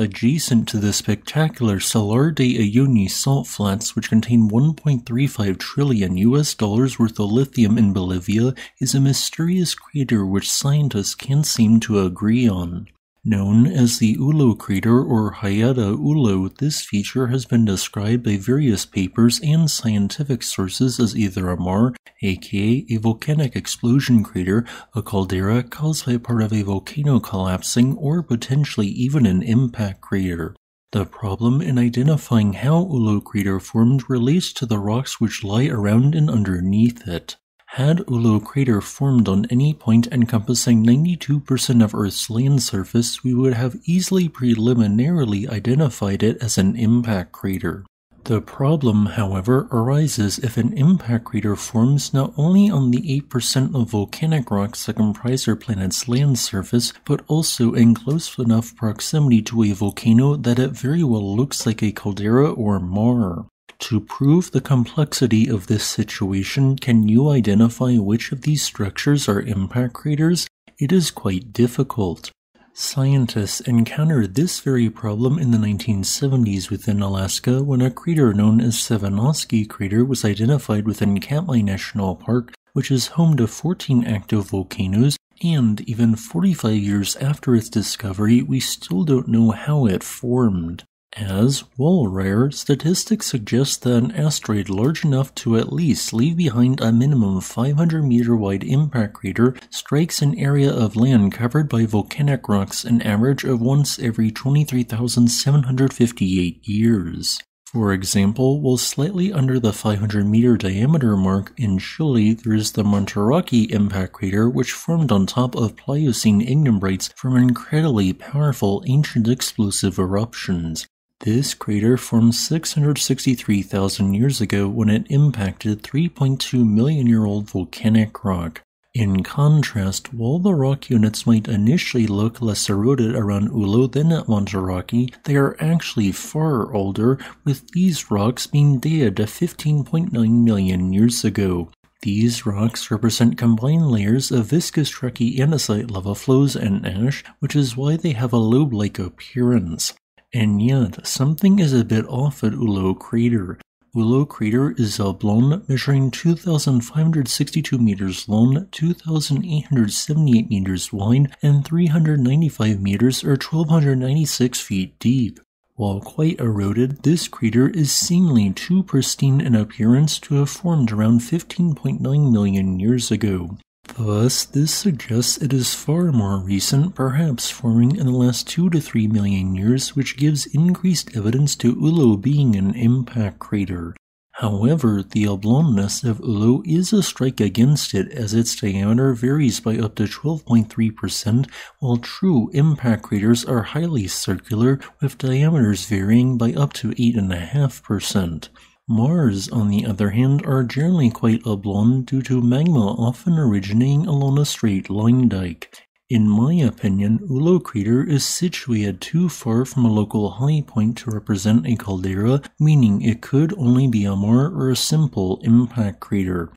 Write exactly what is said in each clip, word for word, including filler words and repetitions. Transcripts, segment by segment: adjacent to the spectacular Salar de Uyuni salt flats, which contain one point three five trillion U S dollars worth of lithium in Bolivia, is a mysterious crater which scientists can't seem to agree on. Known as the Ulo Crater or Hayata Ulo, this feature has been described by various papers and scientific sources as either a maar, aka a volcanic explosion crater, a caldera caused by part of a volcano collapsing, or potentially even an impact crater. The problem in identifying how Ulo Crater formed relates to the rocks which lie around and underneath it. Had Ulo Crater formed on any point encompassing ninety-two percent of Earth's land surface, we would have easily preliminarily identified it as an impact crater. The problem, however, arises if an impact crater forms not only on the eight percent of volcanic rocks that comprise our planet's land surface, but also in close enough proximity to a volcano that it very well looks like a caldera or maar. To prove the complexity of this situation, can you identify which of these structures are impact craters? It is quite difficult. Scientists encountered this very problem in the nineteen seventies within Alaska when a crater known as Sevenoski Crater was identified within Katmai National Park, which is home to fourteen active volcanoes, and even forty-five years after its discovery, we still don't know how it formed. As, while rare, statistics suggest that an asteroid large enough to at least leave behind a minimum five hundred meter wide impact crater strikes an area of land covered by volcanic rocks an average of once every twenty-three thousand seven hundred fifty-eight years. For example, while slightly under the five hundred meter diameter mark in Chile, there is the Monturaqui impact crater, which formed on top of Pliocene ignimbrites from incredibly powerful ancient explosive eruptions. This crater formed six hundred sixty-three thousand years ago when it impacted three point two million year old volcanic rock. In contrast, while the rock units might initially look less eroded around Ulo than at Monturaqui, they are actually far older, with these rocks being dated to fifteen point nine million years ago. These rocks represent combined layers of viscous trachyte andesite lava flows and ash, which is why they have a lobe-like appearance. And yet, something is a bit off at Ulo Crater. Ulo Crater is oblong, measuring two thousand five hundred sixty-two meters long, two thousand eight hundred seventy-eight meters wide, and three hundred ninety-five meters or one thousand two hundred ninety-six feet deep. While quite eroded, this crater is seemingly too pristine in appearance to have formed around fifteen point nine million years ago. Thus, this suggests it is far more recent, perhaps forming in the last two to three million years, which gives increased evidence to Ulo being an impact crater. However, the oblongness of Ulo is a strike against it, as its diameter varies by up to twelve point three percent, while true impact craters are highly circular, with diameters varying by up to eight point five percent. Mars, on the other hand, are generally quite oblong due to magma often originating along a straight line dike. In my opinion, Ulo Crater is situated too far from a local high point to represent a caldera, meaning it could only be a maar or a simple impact crater.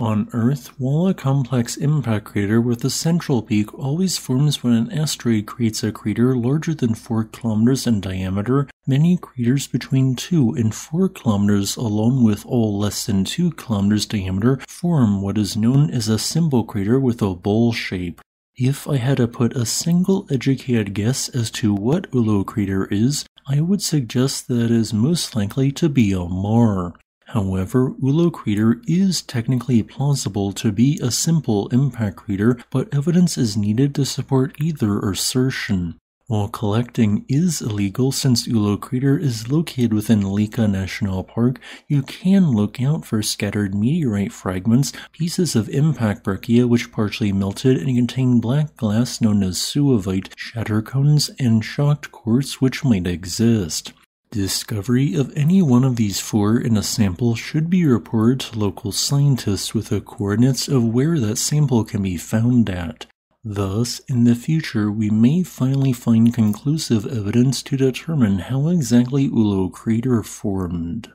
On Earth, while a complex impact crater with a central peak always forms when an asteroid creates a crater larger than four kilometers in diameter, many craters between two and four kilometers along with all less than two kilometers diameter form what is known as a symbol crater with a bowl shape. If I had to put a single educated guess as to what Ulo Crater is, I would suggest that it is most likely to be a maar. However, Ulo Crater is technically plausible to be a simple impact crater, but evidence is needed to support either assertion. While collecting is illegal since Ulo Crater is located within Lika National Park, you can look out for scattered meteorite fragments, pieces of impact breccia which partially melted and contain black glass known as suevite, shatter cones, and shocked quartz which might exist. Discovery of any one of these four in a sample should be reported to local scientists with the coordinates of where that sample can be found at. Thus, in the future, we may finally find conclusive evidence to determine how exactly Ulo Crater formed.